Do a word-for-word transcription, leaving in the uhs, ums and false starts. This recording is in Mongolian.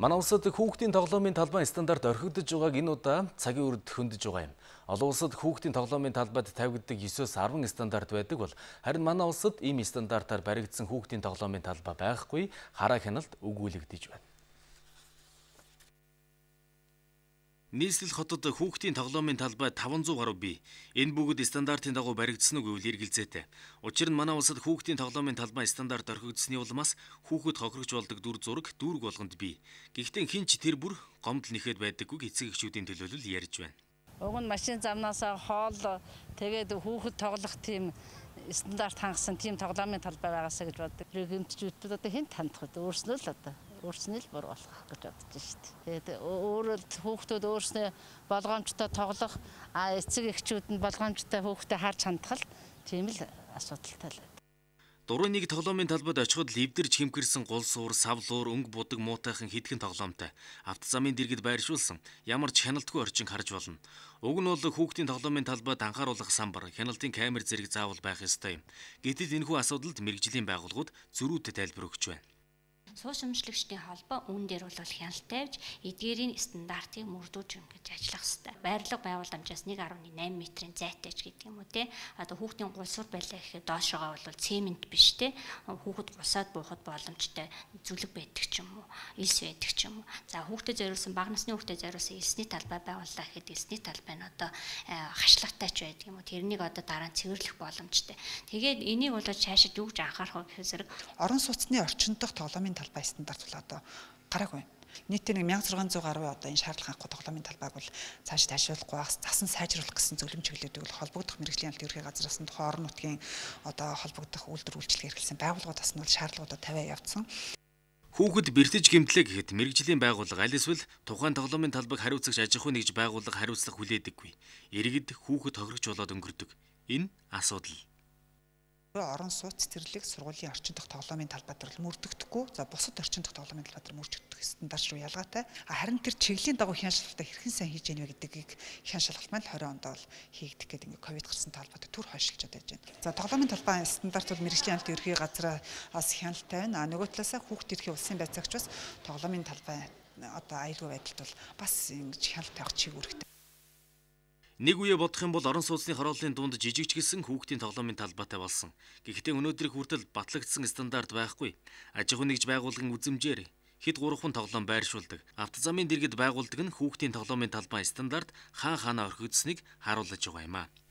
Манай улсад хүүхдийн тоглоомын талбай стандарт орхигдож байгааг энэ удаа Цагийн хүрд хөндөж байгаа юм. Олон улсад хүүхдийн тоглоомын талбайд тавигддаг нine-аас ten стандарт байдаг бол харин манай улсад ийм стандартаар баригдсан хүүхдийн тоглоомын талбай байхгүй, хараа хяналт өгүүлэгдэж байна. Нийслэл хотод хүүхдийн тоглоомын талбай five hundred гаруй бий. Энэ бүгд стандартын дагуу баригдсан үг үйл эргэлзээтэй. Учир нь манай улсад хүүхдийн тоглоомын талбай стандарт орхигдсны улмаас хүүхэд хохирогч болдог дүр зураг дүүрэг болгонд бий. Гэхдээ хинч тэр бүр гомдол нэхэд байдаггүйг эцэг эхчүүдийн төлөөлөл ярьж байна. Уг нь машин замнаасаа хоол тэгээд хүүхэд тоглох тийм стандарт хангасан тийм тоглоомын талбай байгаасаа гэж боддог. Хэмтчүүд одоо хэн тандах вэ? Өөрснөө л одоо Өөрснөө л бор болох гэж бодож шүү дээ. Тэгээд өөрөө хүүхдүүд өөрснөө болгоомжтой тоглох, эцэг эхчүүд нь болгоомжтой хүүхдэд харж хандах тийм л асуудалтай л. Дөрвөн нэг тоглоомын талбайд очиход левдэрж хэмгэрсэн гол суур, савлуур, өнгө будаг муутайхан хитгэн тоглоомтой. Автозамын дэргэд байршуулсан ямар ч хяналтгүй орчин харж болно. Уг нь бол хүүхдийн тоглоомын талбайд анхааруулах самбар, хяналтын камер зэрэг заавал байх ёстой юм. Гэтэл энэхүү асуудалд мэргэжлийн байгууллагууд зөрүүтэй тайлбар өгч байна. Суушамжлагчдын холбоо үүн дээр бол хяналт тавьж, эдгээрийн стандартыг мөрдүүлж юм гэж ажиллах ёстой. Байрлал байгууламжаас one point eight метрийн зайтай ч гэдэг юм уу те. Одоо хүүхдийн гулсуур байлаа гэхэд доошогоо бол цемент биш те. Хүүхэд гусаад буухад боломжтой зүлэг байдаг ч юм уу, элс байдаг ч юм уу. За хүүхдэд зориулсан бага насны хүүхдэд зориулсан элсний талбай байгууллаа гэхэд элсний талбай нь одоо хашлагтай ч байдаг юм уу. Тэрнийг одоо дараа нь цэвэрлэх боломжтой. Тэгээд энийг бол чаашаа юу гэж анхаарах вэ гэхээр орон сууцны орчинд тоглоомын талбай стандарт бол одоо гараагүй. Нийтээр one thousand six hundred гаруй одоо энэ шаардлага хангах тоглоомын талбайг бол цааш ташиулахгүй байх, засан сайжруулах гэсэн зөвлөм чиглэлүүдийг бол холбогдох мэргэжлийн алт ерхий газраас нь тухайн орон нутгийн одоо холбогдох үйлдвэр үйлчлэг хэрэглэсэн байгууллагуудаас нь бол шаардлагуудаа тавиа явцсан. Хүүхэд бэртэж гэмтлээ гэхэд мэргэжлийн байгууллага аль эсвэл тухайн тоглоомын талбайг хариуцагч аж ахуйн нэгж байгууллага хариуцлага хүлээдэггүй. Иргэд хүүхэд хохирогч болоод өнгөрдөг. Энэ асуудал. Орон сууц зэрлэг сургуулийн орчин дэх тоглоомын талбай дээр мөрдөгдөхгүй. За бусад орчин дэх тоглоомын талбай дээр мөрдөгдөх стандарт руу ялгаатай. Харин тэр чиглэлийн дагуу хяналттай хэрхэн сайн хийж яана вэ гэдгийг хяналталт маань twenty онд бол хийгдэх гэдэг ингээд ковид гарсан талбайд төр хойшлж байгаа юм. За тоглоомын талбай стандарт бол мэргэжлийн алт ерхий газраас хяналттай байна. А нөгөө талаас хүүхд төрхийн улсын байцаагч бас тоглоомын талбай одоо аюулгүй байдалд бол бас ингэж хяналт тавих чиг үүрэгтэй. Нэг үе бодох юм бол орон сууцны хорооллын дунд жижигч гисэн хүүхдийн тоглоомын талбайтай болсон. Гэхдээ өнөөдрийн хүртэл батлагдсан стандарт байхгүй. Аж ахуйн нэгж байгууллагын үзэмжээр хэд гурван тоглоом байршуулдаг. Автозамын дэргэд байгуулдаг нь хүүхдийн тоглоомын талбай стандарт хаан хаанаа орхигдсныг харуулж байгаа юм аа.